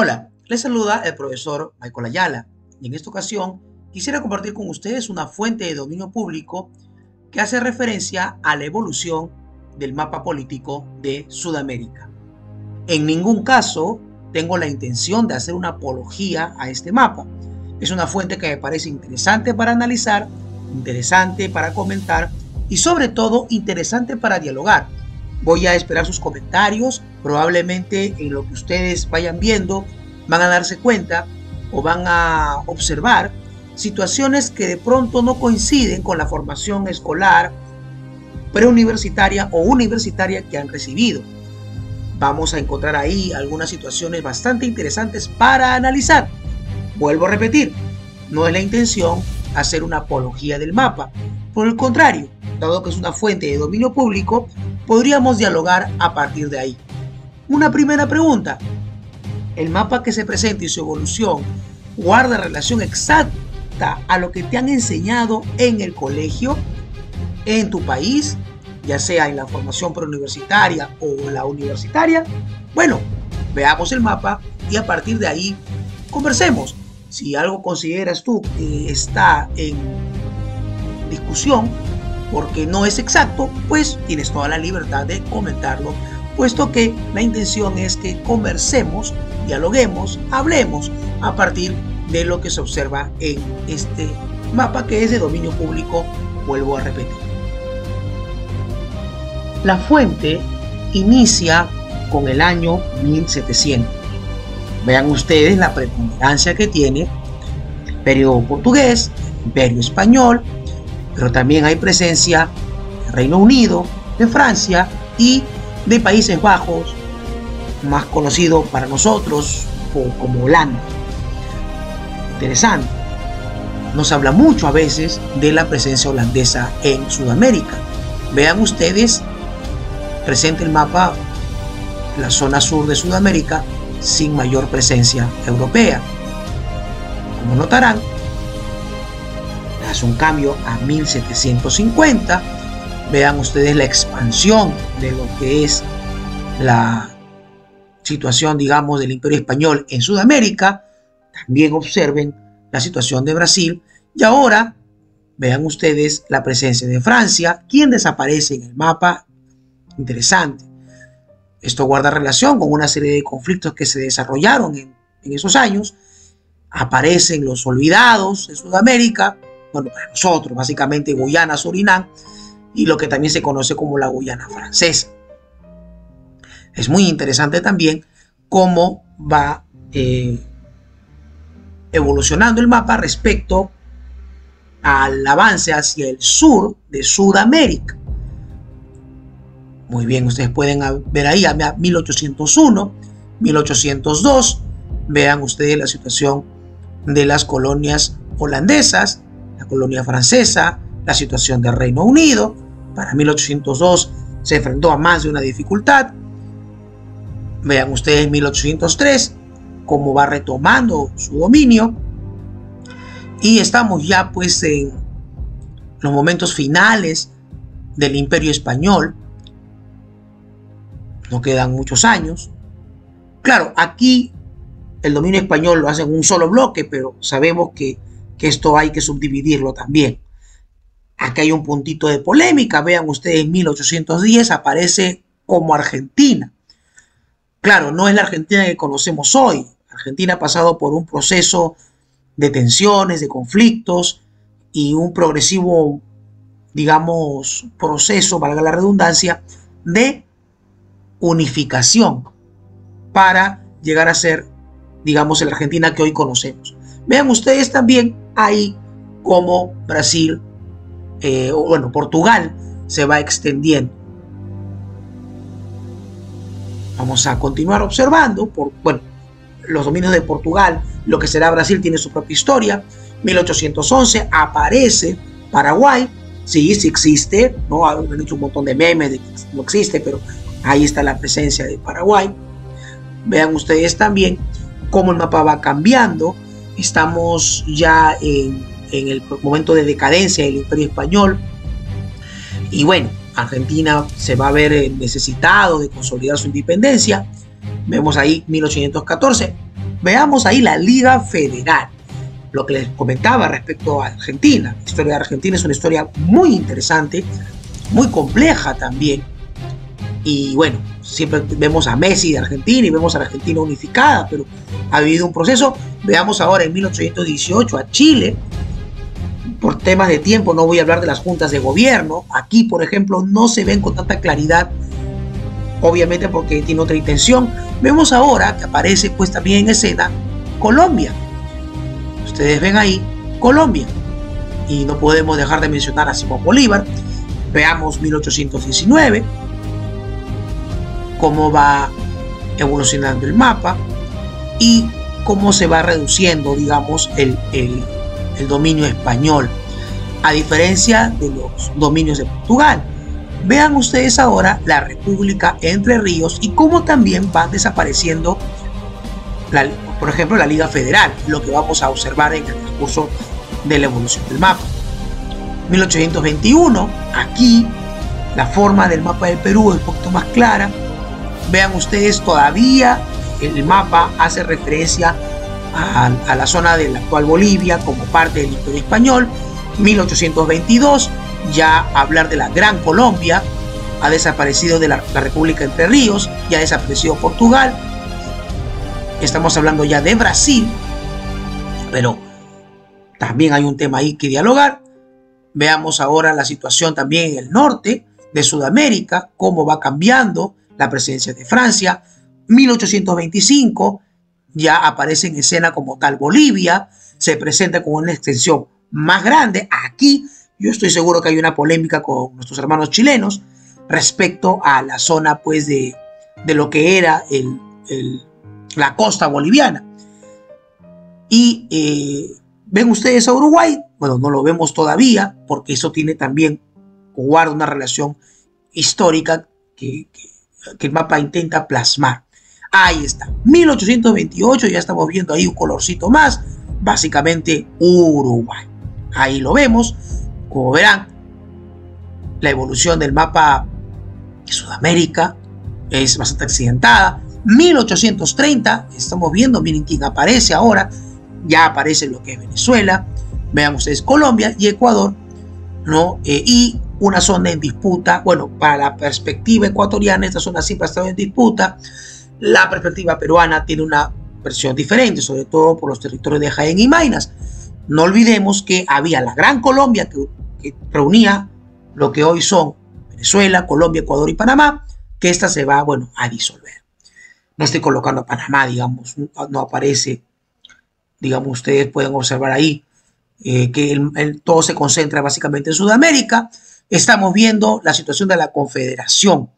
Hola, les saluda el profesor Michael Ayala y en esta ocasión quisiera compartir con ustedes una fuente de dominio público que hace referencia a la evolución del mapa político de Sudamérica. En ningún caso tengo la intención de hacer una apología a este mapa. Es una fuente que me parece interesante para analizar, interesante para comentar y sobre todo interesante para dialogar. Voy a esperar sus comentarios, probablemente en lo que ustedes vayan viendo van a darse cuenta o van a observar situaciones que de pronto no coinciden con la formación escolar, preuniversitaria o universitaria que han recibido. Vamos a encontrar ahí algunas situaciones bastante interesantes para analizar. Vuelvo a repetir, no es la intención hacer una apología del mapa. Por el contrario, dado que es una fuente de dominio público, podríamos dialogar a partir de ahí. Una primera pregunta. ¿El mapa que se presenta y su evolución guarda relación exacta a lo que te han enseñado en el colegio, en tu país, ya sea en la formación preuniversitaria o la universitaria? Bueno, veamos el mapa y a partir de ahí conversemos. Si algo consideras tú que está en discusión porque no es exacto, pues tienes toda la libertad de comentarlo, puesto que la intención es que conversemos, dialoguemos, hablemos a partir de lo que se observa en este mapa que es de dominio público, vuelvo a repetir. La fuente inicia con el año 1700. Vean ustedes la preponderancia que tiene el Imperio portugués, el Imperio español, pero también hay presencia del Reino Unido, de Francia y de Países Bajos, más conocido para nosotros como Holanda. Interesante. Nos habla mucho a veces de la presencia holandesa en Sudamérica. Vean ustedes, presente el mapa, la zona sur de Sudamérica sin mayor presencia europea. Como notarán, hace un cambio a 1750. Vean ustedes la expansión de lo que es la situación, digamos, del Imperio Español en Sudamérica. También observen la situación de Brasil. Y ahora vean ustedes la presencia de Francia, quien desaparece en el mapa. Interesante. Esto guarda relación con una serie de conflictos que se desarrollaron en esos años. Aparecen los olvidados de Sudamérica. Bueno, para nosotros, básicamente Guyana, Surinam y lo que también se conoce como la Guyana Francesa. Es muy interesante también cómo va evolucionando el mapa respecto al avance hacia el sur de Sudamérica. Muy bien, ustedes pueden ver ahí a 1801, 1802. Vean ustedes la situación de las colonias holandesas, la colonia francesa, la situación del Reino Unido. Para 1802 se enfrentó a más de una dificultad. Vean ustedes 1803, cómo va retomando su dominio. Y estamos ya pues en los momentos finales del Imperio Español. No quedan muchos años. Claro, aquí el dominio español lo hacen en un solo bloque, pero sabemos que esto hay que subdividirlo también. Aquí hay un puntito de polémica. Vean ustedes, 1810 aparece como Argentina. Claro, no es la Argentina que conocemos hoy. Argentina ha pasado por un proceso de tensiones, de conflictos y un progresivo, digamos, proceso, valga la redundancia, de unificación para llegar a ser, digamos, la Argentina que hoy conocemos. Vean ustedes también ahí como Brasil, Portugal se va extendiendo. Vamos a continuar observando los dominios de Portugal. Lo que será Brasil tiene su propia historia. 1811 aparece Paraguay. Sí existe, ¿no? Han hecho un montón de memes de que no existe, pero ahí está la presencia de Paraguay. Vean ustedes también cómo el mapa va cambiando. Estamos ya en el momento de decadencia del Imperio Español. Y bueno, Argentina se va a ver necesitado de consolidar su independencia. Vemos ahí 1814. Veamos ahí la Liga Federal. Lo que les comentaba respecto a Argentina. La historia de Argentina es una historia muy interesante, muy compleja también. Y bueno, siempre vemos a Messi de Argentina y vemos a la Argentina unificada, pero ha vivido un proceso. Veamos ahora en 1818 a Chile. Por temas de tiempo no voy a hablar de las juntas de gobierno. Aquí, por ejemplo, no se ven con tanta claridad, obviamente porque tiene otra intención. Vemos ahora que aparece pues también en escena Colombia. Ustedes ven ahí Colombia. Y no podemos dejar de mencionar a Simón Bolívar. Veamos 1819. Cómo va evolucionando el mapa y cómo se va reduciendo, digamos, el dominio español, a diferencia de los dominios de Portugal. Vean ustedes ahora la República Entre Ríos y cómo también van desapareciendo, por ejemplo, la Liga Federal, lo que vamos a observar en el transcurso de la evolución del mapa. 1821, aquí la forma del mapa del Perú es un poquito más clara. Vean ustedes, todavía el mapa hace referencia a la zona de la actual Bolivia como parte del Imperio Español. 1822, ya hablar de la Gran Colombia, ha desaparecido de la República Entre Ríos, ya ha desaparecido Portugal. Estamos hablando ya de Brasil, pero también hay un tema ahí que dialogar. Veamos ahora la situación también en el norte de Sudamérica, cómo va cambiando la presencia de Francia. 1825, ya aparece en escena como tal Bolivia, se presenta con una extensión más grande. Aquí yo estoy seguro que hay una polémica con nuestros hermanos chilenos respecto a la zona pues de lo que era la costa boliviana. Y ven ustedes a Uruguay, bueno, no lo vemos todavía porque eso tiene también, guarda una relación histórica que el mapa intenta plasmar. Ahí está, 1828, ya estamos viendo ahí un colorcito más, básicamente Uruguay. Ahí lo vemos, como verán, la evolución del mapa de Sudamérica es bastante accidentada. 1830, estamos viendo, miren quién aparece ahora, ya aparece lo que es Venezuela, vean ustedes Colombia y Ecuador, ¿no? Y una zona en disputa, bueno, para la perspectiva ecuatoriana esta zona siempre ha estado en disputa. La perspectiva peruana tiene una versión diferente, sobre todo por los territorios de Jaén y Mainas. No olvidemos que había la Gran Colombia que reunía lo que hoy son Venezuela, Colombia, Ecuador y Panamá, que esta se va, bueno, a disolver. No estoy colocando a Panamá, digamos, no aparece, digamos, ustedes pueden observar ahí que todo se concentra básicamente en Sudamérica. Estamos viendo la situación de la confederación,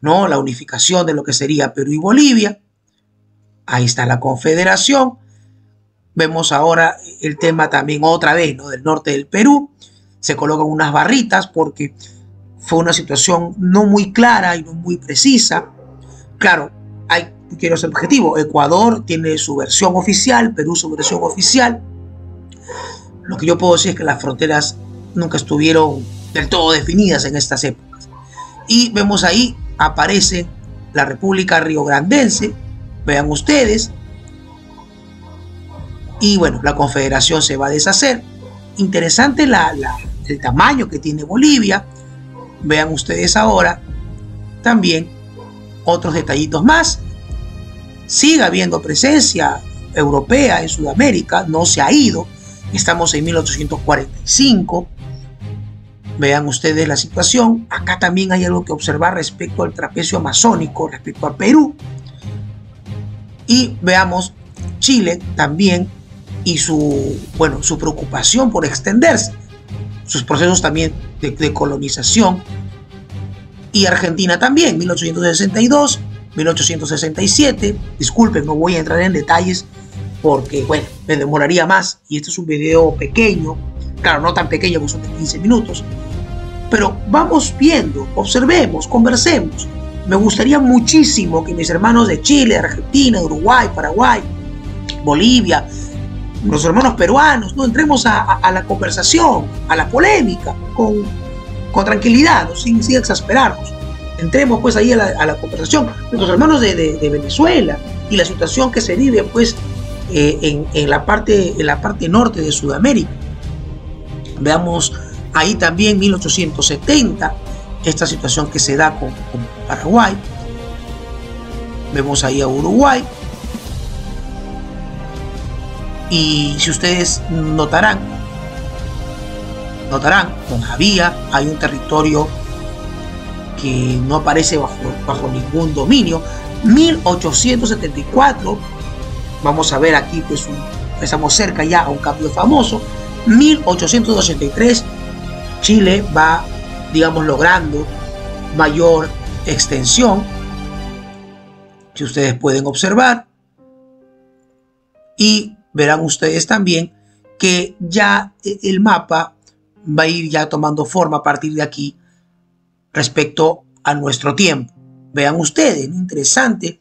¿no? La unificación de lo que sería Perú y Bolivia. Ahí está la confederación. Vemos ahora el tema también otra vez, ¿no? Del norte del Perú. Se colocan unas barritas porque fue una situación no muy clara y no muy precisa. Claro, quiero ser objetivo. Ecuador tiene su versión oficial, Perú su versión oficial. Lo que yo puedo decir es que las fronteras nunca estuvieron del todo definidas en estas épocas. Y vemos ahí aparece la República Riograndense, vean ustedes, y bueno, la confederación se va a deshacer. Interesante el tamaño que tiene Bolivia, vean ustedes ahora también otros detallitos más. Sigue habiendo presencia europea en Sudamérica, no se ha ido, estamos en 1845. Vean ustedes la situación. Acá también hay algo que observar respecto al trapecio amazónico, respecto a Perú. Y veamos Chile también y su preocupación por extenderse, sus procesos también de colonización. Y Argentina también, 1862, 1867. Disculpen, no voy a entrar en detalles porque, bueno, me demoraría más. Y este es un video pequeño. Claro, no tan pequeño, pues son de 15 minutos. Pero vamos viendo, observemos, conversemos. Me gustaría muchísimo que mis hermanos de Chile, Argentina, Uruguay, Paraguay, Bolivia, los hermanos peruanos, no entremos a la conversación, a la polémica, con tranquilidad, ¿no? sin exasperarnos. Entremos pues ahí a la conversación. Nuestros hermanos de Venezuela y la situación que se vive pues en la parte norte de Sudamérica. Veamos ahí también 1870, esta situación que se da con Paraguay. Vemos ahí a Uruguay. Y si ustedes notarán, todavía hay un territorio que no aparece bajo ningún dominio. 1874, vamos a ver aquí, pues estamos cerca ya a un cambio famoso. 1883, Chile va, digamos, logrando mayor extensión, si ustedes pueden observar, y verán ustedes también que ya el mapa va a ir ya tomando forma a partir de aquí respecto a nuestro tiempo. Vean ustedes, interesante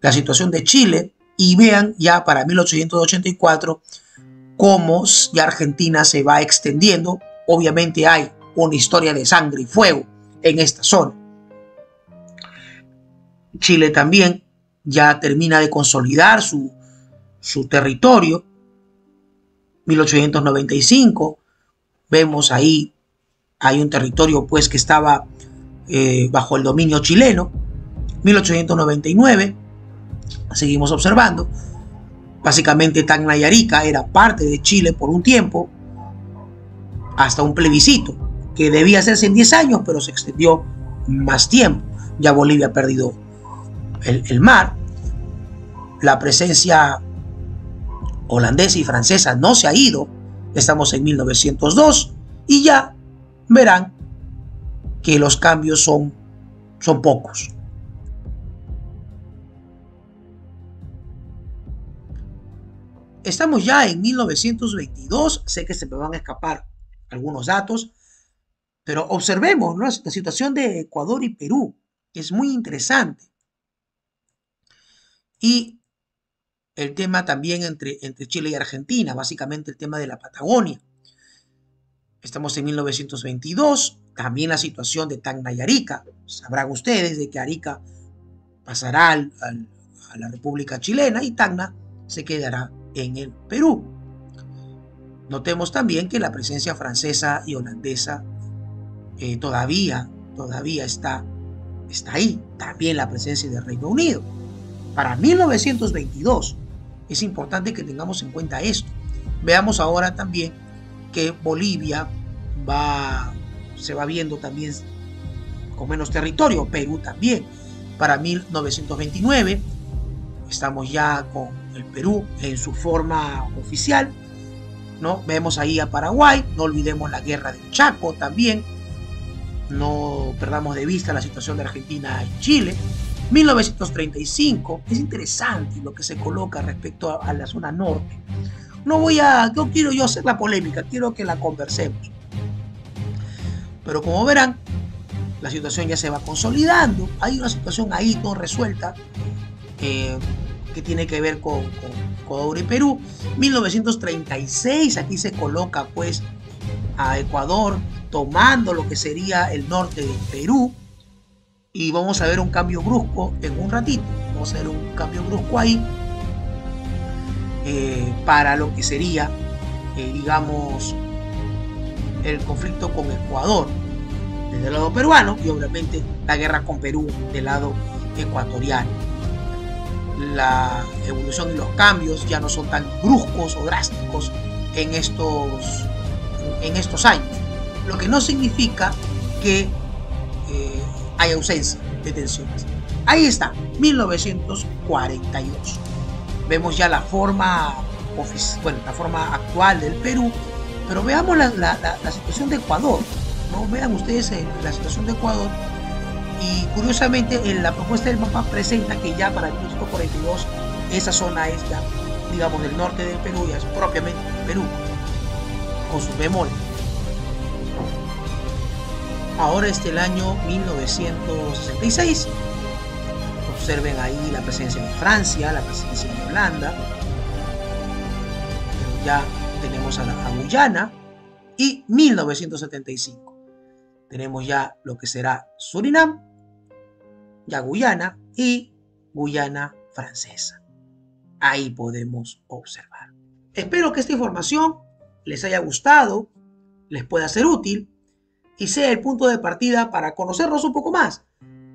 la situación de Chile, y vean ya para 1884 cómo ya Argentina se va extendiendo. Obviamente hay una historia de sangre y fuego en esta zona. Chile también ya termina de consolidar su territorio. 1895, vemos ahí hay un territorio pues que estaba bajo el dominio chileno. 1899, seguimos observando, básicamente Tacna y Arica era parte de Chile por un tiempo, hasta un plebiscito que debía hacerse en 10 años, pero se extendió más tiempo. Ya Bolivia ha perdido el mar, la presencia holandesa y francesa no se ha ido, estamos en 1902, y ya verán que los cambios son pocos. Estamos ya en 1922, sé que se me van a escapar algunos datos, pero observemos, ¿no?, la situación de Ecuador y Perú, que es muy interesante. Y el tema también entre Chile y Argentina, básicamente el tema de la Patagonia. Estamos en 1922, también la situación de Tacna y Arica. Sabrán ustedes de que Arica pasará a la República Chilena y Tacna se quedará en el Perú. Notemos también que la presencia francesa y holandesa todavía está ahí. También la presencia del Reino Unido. Para 1922 es importante que tengamos en cuenta esto. Veamos ahora también que Bolivia se va viendo también con menos territorio. Perú también. Para 1929 estamos ya con el Perú en su forma oficial, ¿no? Vemos ahí a Paraguay, no olvidemos la guerra del Chaco también, no perdamos de vista la situación de Argentina y Chile. 1935, es interesante lo que se coloca respecto a la zona norte. No quiero yo hacer la polémica, quiero que la conversemos. Pero como verán, la situación ya se va consolidando, hay una situación ahí no resuelta, que tiene que ver con Ecuador y Perú. 1936, aquí se coloca pues a Ecuador tomando lo que sería el norte de Perú, y vamos a ver un cambio brusco en un ratito, vamos a ver un cambio brusco ahí para lo que sería digamos el conflicto con Ecuador desde el lado peruano, y obviamente la guerra con Perú del lado ecuatoriano. La evolución y los cambios ya no son tan bruscos o drásticos en estos años, lo que no significa que hay ausencia de tensiones. Ahí está, 1942. Vemos ya la forma actual del Perú, pero veamos la situación de Ecuador, ¿no? Vean ustedes la situación de Ecuador. Y curiosamente en la propuesta del mapa presenta que ya para 1942 esa zona es ya, digamos, del norte del Perú, ya es propiamente Perú, con sus bemoles. Ahora es el año 1966, observen ahí la presencia de Francia, la presencia de Holanda, pero ya tenemos a Guyana. Y 1975. Tenemos ya lo que será Surinam, ya Guyana y Guyana Francesa. Ahí podemos observar. Espero que esta información les haya gustado, les pueda ser útil y sea el punto de partida para conocernos un poco más,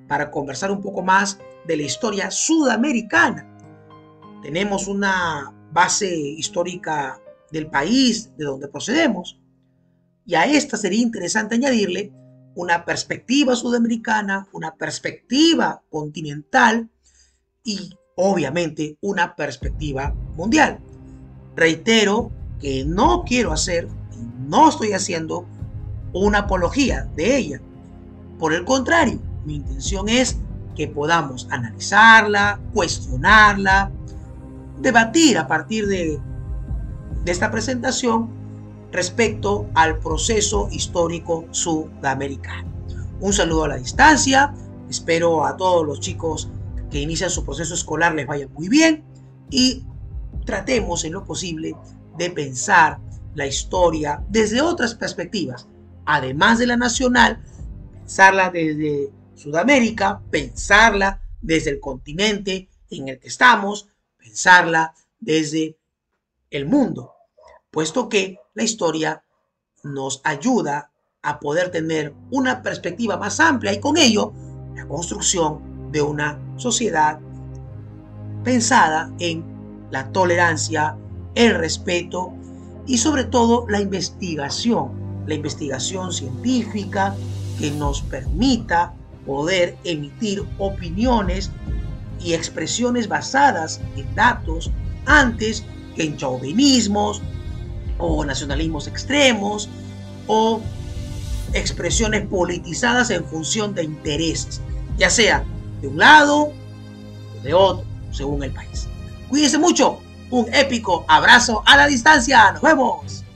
para conversar un poco más de la historia sudamericana. Tenemos una base histórica del país, de donde procedemos, y a esta sería interesante añadirle una perspectiva sudamericana, una perspectiva continental y obviamente una perspectiva mundial. Reitero que no quiero hacer, no estoy haciendo una apología de ella. Por el contrario, mi intención es que podamos analizarla, cuestionarla, debatir a partir de esta presentación respecto al proceso histórico sudamericano. Un saludo a la distancia, espero a todos los chicos que inician su proceso escolar les vaya muy bien y tratemos en lo posible de pensar la historia desde otras perspectivas, además de la nacional, pensarla desde Sudamérica, pensarla desde el continente en el que estamos, pensarla desde el mundo, puesto que la historia nos ayuda a poder tener una perspectiva más amplia y con ello la construcción de una sociedad pensada en la tolerancia, el respeto y sobre todo la investigación científica que nos permita poder emitir opiniones y expresiones basadas en datos antes que en chauvinismos o nacionalismos extremos o expresiones politizadas en función de intereses, ya sea de un lado o de otro, según el país. Cuídense mucho, un épico abrazo a la distancia, nos vemos.